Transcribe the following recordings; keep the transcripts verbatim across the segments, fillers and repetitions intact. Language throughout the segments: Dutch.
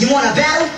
You wanna battle?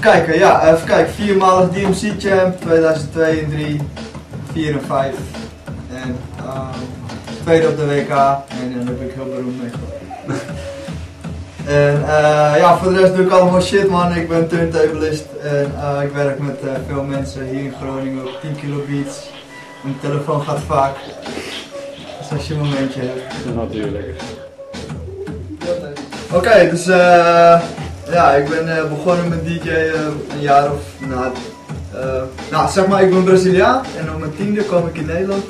Kijken, ja, even kijken, viermalig D M C champ, tweeduizend twee, drie, vier en vijf en uh, tweede op de W K en uh, daar ben ik heel beroemd mee geworden. En uh, ja, voor de rest doe ik allemaal shit, man. Ik ben turntablist en uh, ik werk met uh, veel mensen hier in Groningen op tien kilo beats. Mijn telefoon gaat vaak, dus als je een momentje hebt. Natuurlijk. Oké, okay, dus uh, ja, ik ben uh, begonnen met D J uh, een jaar of na. Uh, nou, zeg maar, ik ben Braziliaan en op mijn tiende kwam ik in Nederland.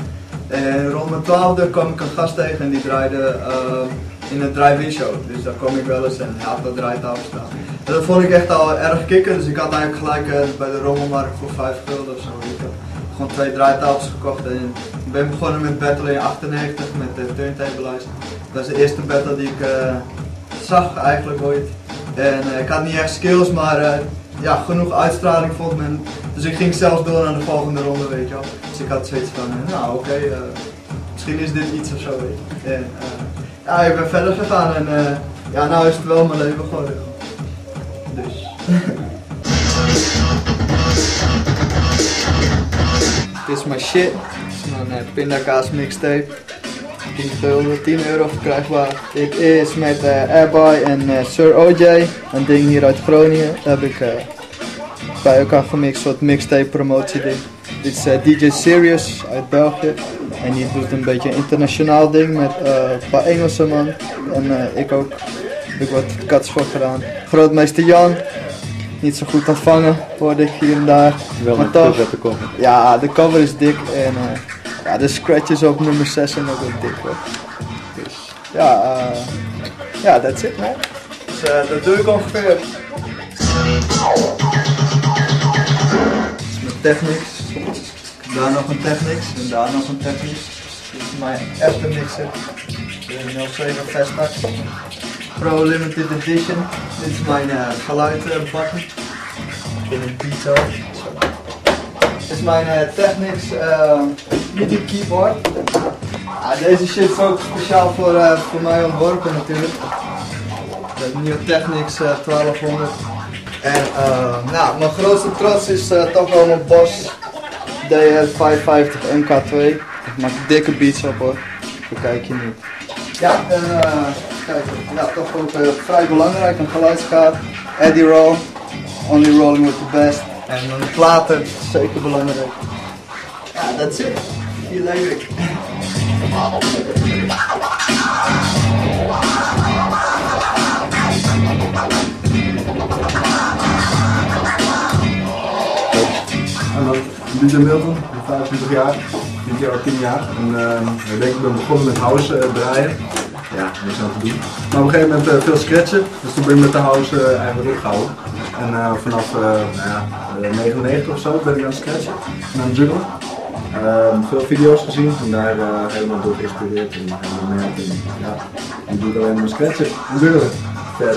En rond mijn twaalfde kwam ik een gast tegen en die draaide uh, in een drive-in show. Dus daar kwam ik wel eens en ja, op dat draaitafel staan. En dat vond ik echt al erg kicken, dus ik had eigenlijk gelijk uh, bij de Rommelmarkt voor vijf gulden of zo. Ik had gewoon twee draaitafels gekocht en ik ben begonnen met battle in achtennegentig met de turntablist. Dat was de eerste battle die ik uh, zag eigenlijk ooit. En uh, ik had niet echt skills, maar uh, ja, genoeg uitstraling vond men. Dus ik ging zelfs door naar de volgende ronde, weet je wel. Dus ik had zoiets van, uh, nou oké, okay, uh, misschien is dit iets of zo, weet je. En uh, ja, ik ben verder gegaan en uh, ja, nou is het wel mijn leven geworden. Dus. Dit is mijn shit. Dit is mijn uh, pindakaas mixtape. tien euro verkrijgbaar. Ik is met uh, Airboy en uh, Sir O J, een ding hier uit Groningen. Daar heb ik uh, bij elkaar gemixt, soort mixtape promotie ding. Dit is uh, D J Sirius uit België en die doet een beetje een internationaal ding met uh, een paar Engelse man en uh, ik ook. Heb ik wat katsvog gedaan. Grootmeester Jan, niet zo goed ontvangen, hoorde ik hier en daar. Wel maar toch, ja, de cover is dik en uh, ja, de scratches op nummer zes en ook wel dik hoor. Dus ja, uh, ja, that's it man. Dus uh, dat doe ik ongeveer. Dit is mijn Technics. Daar nog een Technics en daar nog een Technics. Dit is mijn echte mixer. De nul zeven Vesta. Pro Limited Edition. Dit is mijn uh, geluidbakken. Ik ben een pizza. Dit is mijn uh, Technics uh, M I D I keyboard. Ah, deze shit is ook speciaal voor, uh, voor mij ontworpen natuurlijk. De nieuwe Technics uh, twaalfhonderd. En uh, nou, mijn grootste trots is uh, toch wel mijn Boss D R vijfhonderdvijftig M K twee. Ik maak dikke beats op hoor. Bekijk je niet. Ja, en uh, kijk, nou, toch ook uh, vrij belangrijk, een geluidskaart. Eddie Roll, only rolling with the best. En dan de platen, zeker belangrijk. Ja, that's it. Hier leef ik. Hallo, ik ben Milton, vijfentwintig jaar, dit jaar al tien jaar. En uh, ik denk ik ben begonnen met house uh, draaien. Ja, niks aan te doen. Maar op een gegeven moment uh, veel scratchen, dus toen ben ik met de house uh, eigenlijk opgehouden. En uh, vanaf uh, nou ja, negenennegentig of zo ben ik aan het scratchen en aan het jungelen. Uh, veel video's gezien en daar uh, helemaal door geïnspireerd en helemaal mee uit. En ja, dan doe ik alleen maar scratchen en jungelen. Vet.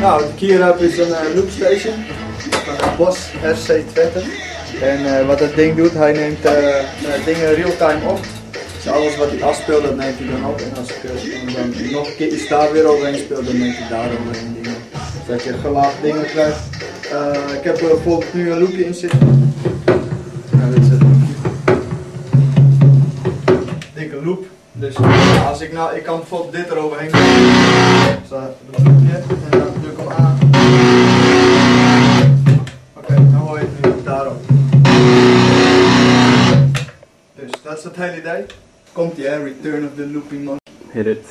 Nou, de Kierhub is een uh, loopstation van Boss R C twintig. En uh, wat dat ding doet, hij neemt uh, uh, dingen real-time op. Dus alles wat hij afspeelt, dat neemt hij dan op. En als ik uh, dan nog een keer iets daar weer overheen speel, dan neemt hij daar overheen dingen. Zodat je gelaagd dingen krijgt. Uh, ik heb er bijvoorbeeld nu een loopje in zitten. Nou, dit is het loopje. Dikke loop. Dus als ik nou, ik kan bijvoorbeeld dit eroverheen doen. Dus dat doe ik hier en dan doe ik hem aan. Oké, okay, dan hoor je het nu daarop. Dus dat is het hele idee. Komt die, hè? Return of the Looping Man. Hit it.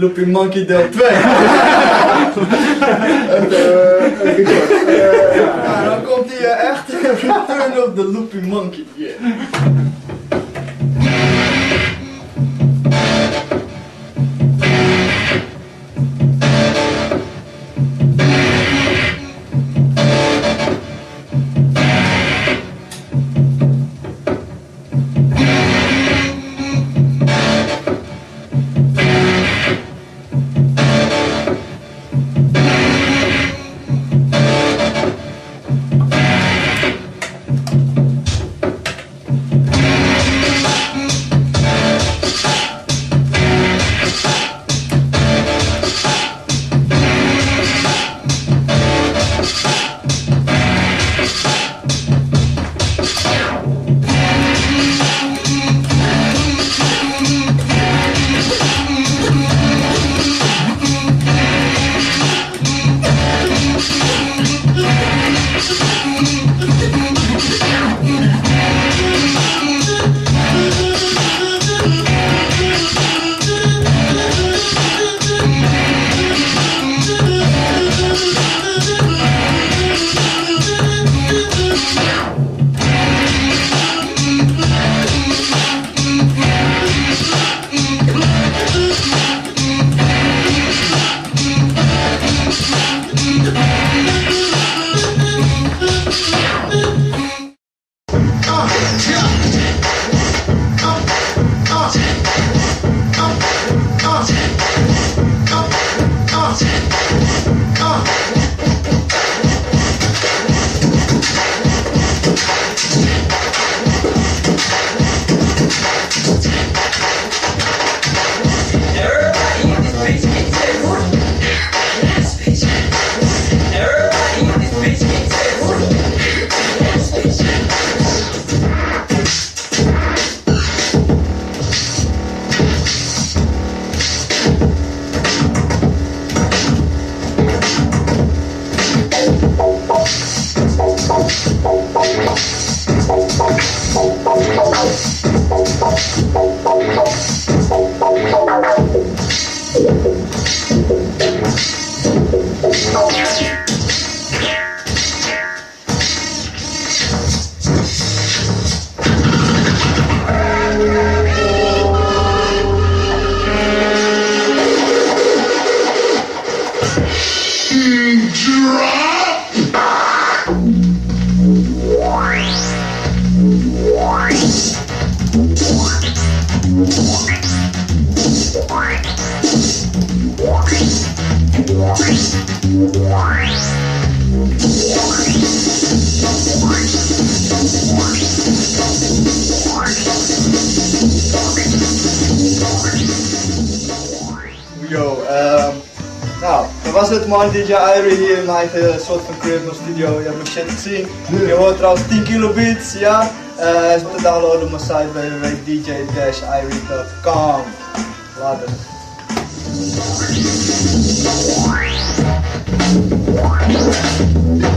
Looping Monkey deel twee. Dan komt hij echt return of the Looping Monkey. Yeah. How's it man, D J Irie hier in mijn uh, soort van crib studio. Je hebt mijn shit gezien. Je hoort trouwens tien kilo beats, ja. Uh, is te downloaden op mijn site w w w punt d j dash irie punt com. Later. Yeah.